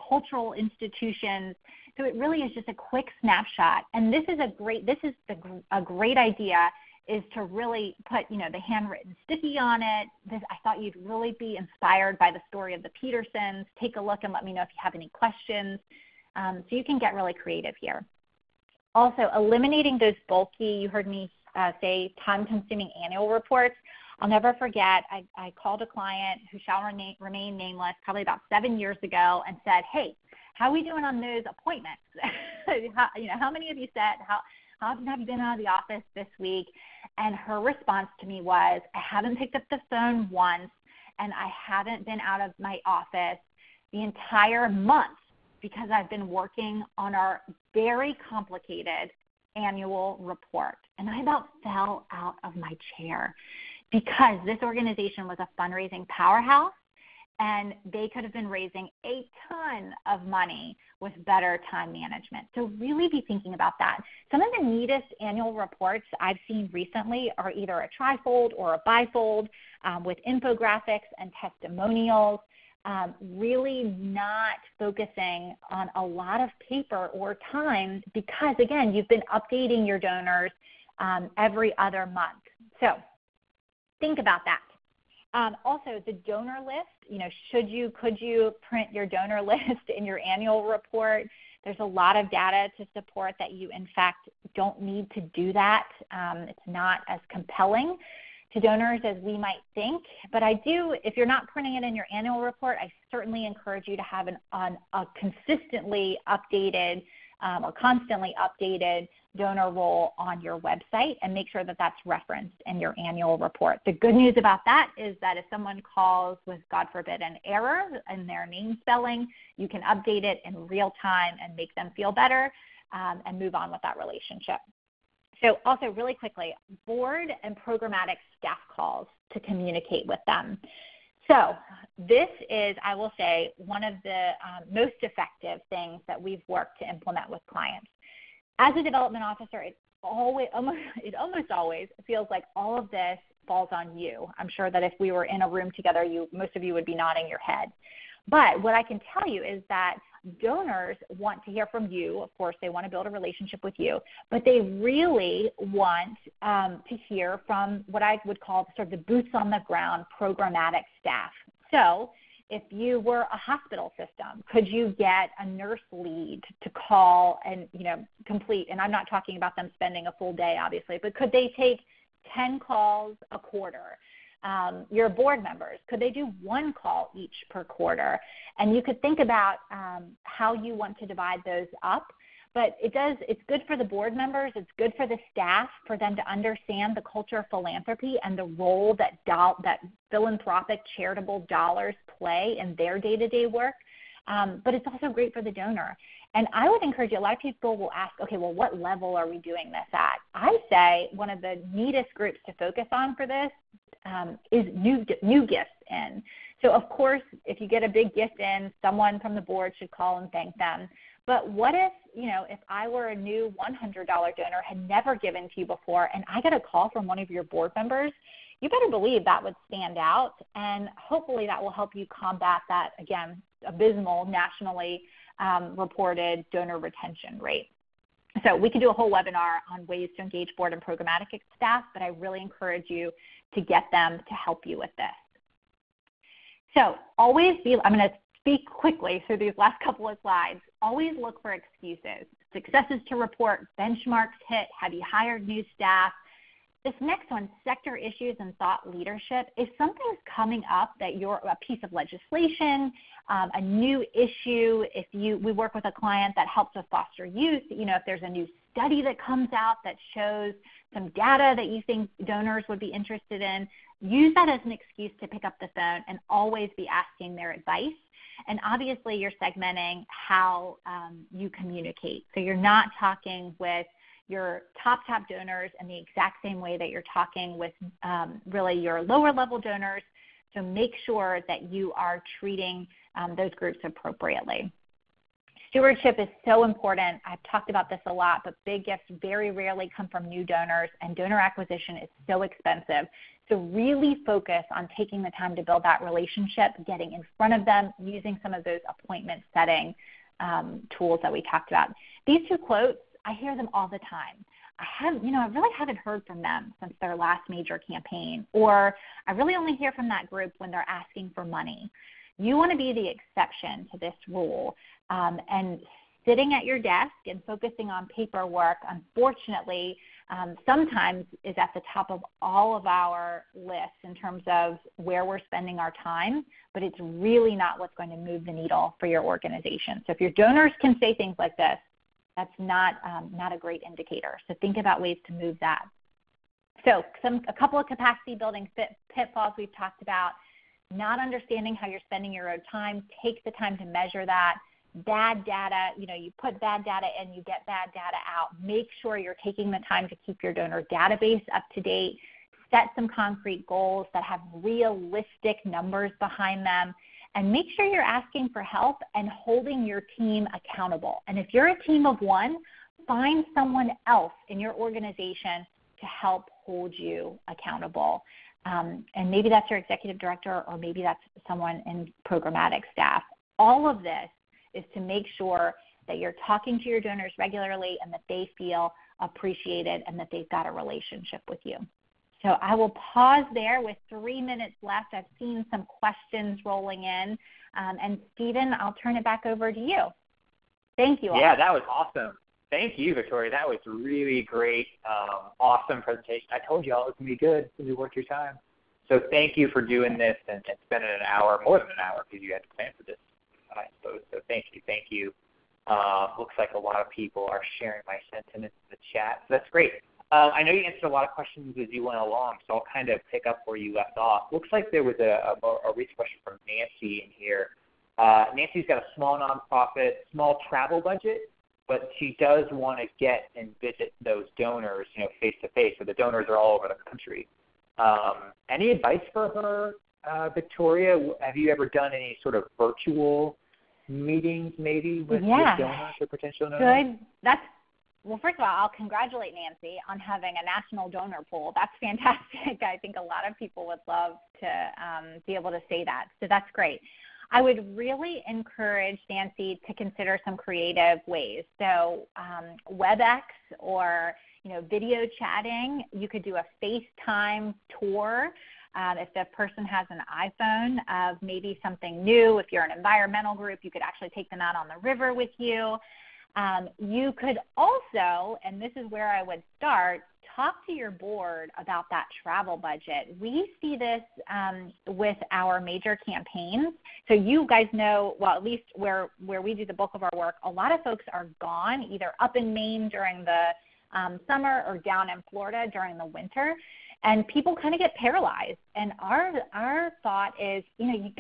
cultural institutions. So it really is just a quick snapshot, and this is a great idea. Is to really put, the handwritten sticky on it. I thought you'd really be inspired by the story of the Petersons. Take a look and let me know if you have any questions. So you can get really creative here. Also, eliminating those bulky, you heard me say, time-consuming annual reports. I'll never forget, I called a client who shall remain nameless probably about 7 years ago and said, hey, how are we doing on those appointments? How many of you said, how often have you been out of the office this week? And her response to me was, I haven't picked up the phone once, and I haven't been out of my office the entire month because I've been working on our very complicated annual report. And I about fell out of my chair, because this organization was a fundraising powerhouse, and they could have been raising a ton of money with better time management. So really be thinking about that. Some of the neatest annual reports I've seen recently are either a trifold or a bifold with infographics and testimonials, really not focusing on a lot of paper or time because, again, you've been updating your donors every other month. So think about that. Also, the donor list, could you print your donor list in your annual report? There's a lot of data to support that you, in fact, don't need to do that. It's not as compelling to donors as we might think. But I do, if you're not printing it in your annual report, I certainly encourage you to have a consistently updated or constantly updated donor roll on your website, and make sure that that's referenced in your annual report. The good news about that is that if someone calls with, God forbid, an error in their name spelling, you can update it in real time and make them feel better and move on with that relationship. So also, really quickly, board and programmatic staff calls to communicate with them. So this is, I will say, one of the most effective things that we've worked to implement with clients. As a development officer, it almost always feels like all of this falls on you. I'm sure that if we were in a room together, most of you would be nodding your head. But what I can tell you is that donors want to hear from you. Of course, they want to build a relationship with you, but they really want to hear from what I would call sort of the boots on the ground programmatic staff. So if you were a hospital system, could you get a nurse lead to call and complete, and I'm not talking about them spending a full day, obviously, but could they take 10 calls a quarter? Your board members, could they do one call each per quarter? And you could think about how you want to divide those up. But it's good for the board members, it's good for the staff, for them to understand the culture of philanthropy and the role that that philanthropic charitable dollars play in their day-to-day work. But it's also great for the donor. And I would encourage you, a lot of people will ask, okay, well, what level are we doing this at? I say one of the neatest groups to focus on for this is new gifts in. So, of course, if you get a big gift in, someone from the board should call and thank them. But what if, if I were a new $100 donor, had never given to you before, and I got a call from one of your board members, you better believe that would stand out, and hopefully that will help you combat that, again, abysmal nationally reported donor retention rate. So we could do a whole webinar on ways to engage board and programmatic staff, but I really encourage you to get them to help you with this. So always be, I'm going to speak quickly through these last couple of slides, always look for excuses, successes to report, benchmarks hit, have you hired new staff? This next one, sector issues and thought leadership. If something's coming up that you're a piece of legislation, a new issue, if we work with a client that helps us foster youth, you know, if there's a new study that comes out that shows some data that you think donors would be interested in, use that as an excuse to pick up the phone and always be asking their advice. And obviously you're segmenting how you communicate. So you're not talking with your top donors in the exact same way that you're talking with really your lower level donors. So make sure that you are treating those groups appropriately. Stewardship is so important. I've talked about this a lot, but big gifts very rarely come from new donors, and donor acquisition is so expensive. So really focus on taking the time to build that relationship, getting in front of them, using some of those appointment setting tools that we talked about. These two quotes, I hear them all the time. I really haven't heard from them since their last major campaign, or I really only hear from that group when they're asking for money. You want to be the exception to this rule. And sitting at your desk and focusing on paperwork, unfortunately, sometimes is at the top of all of our lists in terms of where we're spending our time, but it's really not what's going to move the needle for your organization. So if your donors can say things like this, that's not a great indicator. So think about ways to move that. So a couple of capacity building pitfalls we've talked about, not understanding how you're spending your own time, take the time to measure that. Bad data, you put bad data in, you get bad data out. Make sure you're taking the time to keep your donor database up to date. Set some concrete goals that have realistic numbers behind them. And make sure you're asking for help and holding your team accountable. And if you're a team of one, find someone else in your organization to help hold you accountable. And maybe that's your executive director, or maybe that's someone in programmatic staff. All of this is to make sure that you're talking to your donors regularly and that they feel appreciated and that they've got a relationship with you. So I will pause there with 3 minutes left. I've seen some questions rolling in. And Stephen, I'll turn it back over to you. Thank you all. Yeah, that was awesome. Thank you, Victoria. That was really great, awesome presentation. I told you all it was going to be good. It's going to be worth your time. So thank you for doing this and spending an hour, more than an hour, because you had to plan for this, I suppose. So thank you. Looks like a lot of people are sharing my sentiments in the chat. So that's great. I know you answered a lot of questions as you went along, so I'll kind of pick up where you left off. Looks like there was a recent question from Nancy in here. Nancy's got a small nonprofit, small travel budget, but she does want to get and visit those donors, face to face. So the donors are all over the country. Any advice for her, Victoria? Have you ever done any sort of virtual meetings, maybe with donors or potential donors? Good. Well, first of all, I'll congratulate Nancy on having a national donor pool. That's fantastic. I think a lot of people would love to be able to say that. So that's great. I would really encourage Nancy to consider some creative ways. So WebEx or video chatting. You could do a FaceTime tour if the person has an iPhone of maybe something new. If you're an environmental group, you could actually take them out on the river with you. You could also, and this is where I would start, talk to your board about that travel budget. We see this with our major campaigns. So you guys know, well, at least where we do the bulk of our work, a lot of folks are gone, either up in Maine during the summer or down in Florida during the winter. And people kind of get paralyzed. And our thought is, you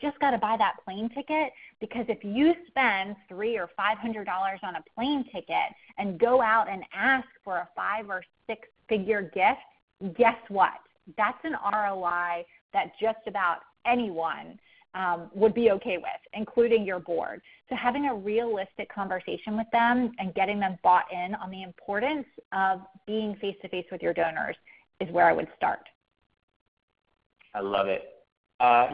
just gotta buy that plane ticket, because if you spend $300 or $500 on a plane ticket and go out and ask for a 5- or 6-figure gift, guess what? That's an ROI that just about anyone would be okay with, including your board. So having a realistic conversation with them and getting them bought in on the importance of being face-to-face with your donors is where I would start. I love it.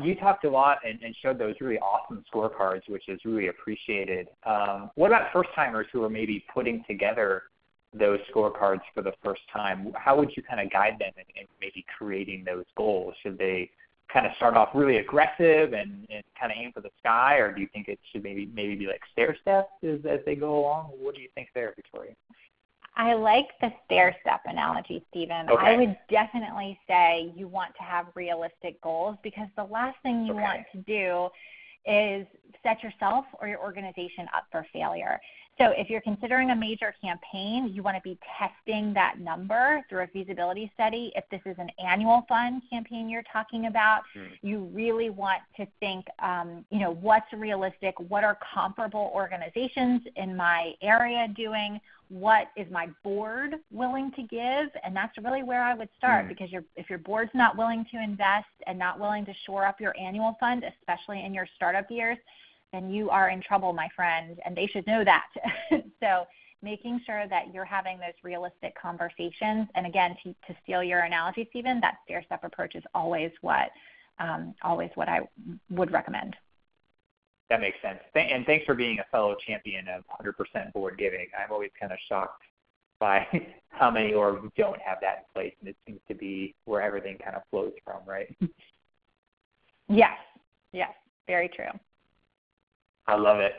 You talked a lot and showed those really awesome scorecards, which is really appreciated. What about first-timers who are maybe putting together those scorecards for the first time? How would you kind of guide them in maybe creating those goals? Should they kind of start off really aggressive and kind of aim for the sky, or do you think it should maybe be like stair steps as they go along? What do you think there, Victoria? I like the stair-step analogy, Stephen. Okay. I would definitely say you want to have realistic goals, because the last thing you want to do is set yourself or your organization up for failure. So if you're considering a major campaign, you want to be testing that number through a feasibility study. If this is an annual fund campaign you're talking about, you really want to think, what's realistic? What are comparable organizations in my area doing? What is my board willing to give? And that's really where I would start, because if your board's not willing to invest and not willing to shore up your annual fund, especially in your startup years, then you are in trouble, my friend, and they should know that. So making sure that you're having those realistic conversations. And again, to steal your analogy, Stephen, that stair-step approach is always what I would recommend. That makes sense. And thanks for being a fellow champion of 100% board giving. I'm always kind of shocked by how many orgs don't have that in place, and it seems to be where everything kind of flows from, right? Yes, very true. I love it.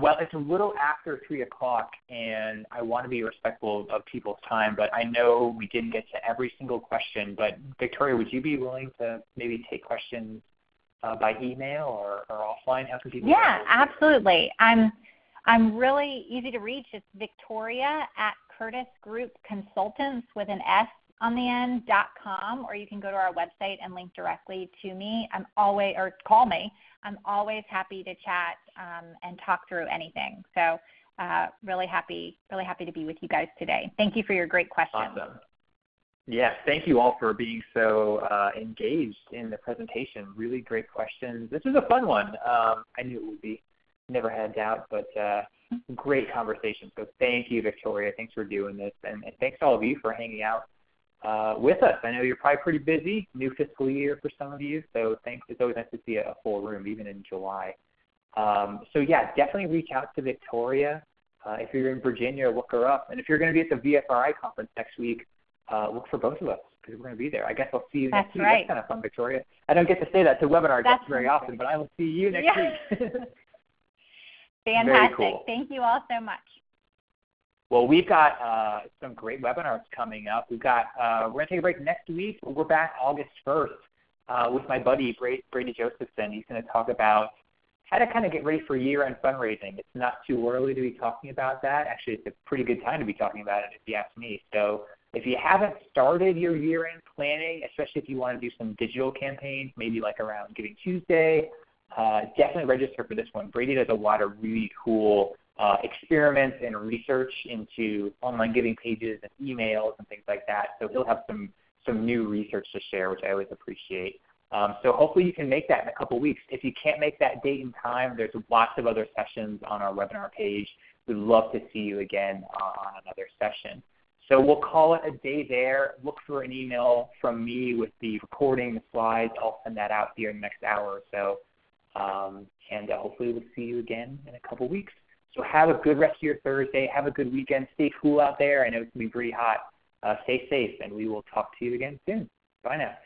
Well, it's a little after 3 o'clock, and I want to be respectful of people's time, but I know we didn't get to every single question. But, Victoria, would you be willing to maybe take questions by email or offline? How can people know? Absolutely. I'm really easy to reach. It's victoria@curtisgroupconsultants.com, or you can go to our website and link directly to me. Call me. I'm always happy to chat and talk through anything. So really happy to be with you guys today. Thank you for your great questions. Awesome. Yes, thank you all for being so engaged in the presentation. Really great questions. This is a fun one. I knew it would be. Never had a doubt, but great conversation. So thank you, Victoria. Thanks for doing this. And thanks to all of you for hanging out with us. I know you're probably pretty busy, new fiscal year for some of you, so thanks. It's always nice to see a full room, even in July. So yeah, definitely reach out to Victoria. If you're in Virginia, look her up. And if you're going to be at the VFRI conference next week, look for both of us, because we're going to be there. I guess I'll see you next week. That's kind of fun, Victoria. I don't get to say that to webinar guests very often, but I will see you next week. Fantastic. Cool. Thank you all so much. Well, we've got some great webinars coming up. We're going to take a break next week. We're back August 1st with my buddy Brady Josephson. He's going to talk about how to kind of get ready for year-end fundraising. It's not too early to be talking about that. Actually, it's a pretty good time to be talking about it, if you ask me. So if you haven't started your year-end planning, especially if you want to do some digital campaigns, maybe like around Giving Tuesday, definitely register for this one. Brady does a lot of really cool experiments and research into online giving pages and emails and things like that. So he'll have some new research to share, which I always appreciate. So hopefully you can make that in a couple weeks. If you can't make that date and time, there's lots of other sessions on our webinar page. We'd love to see you again on another session. So we'll call it a day there. Look for an email from me with the recording, the slides. I'll send that out here in the next hour or so. And hopefully we'll see you again in a couple weeks. So have a good rest of your Thursday. Have a good weekend. Stay cool out there. I know it's going to be pretty hot. Stay safe, and we will talk to you again soon. Bye now.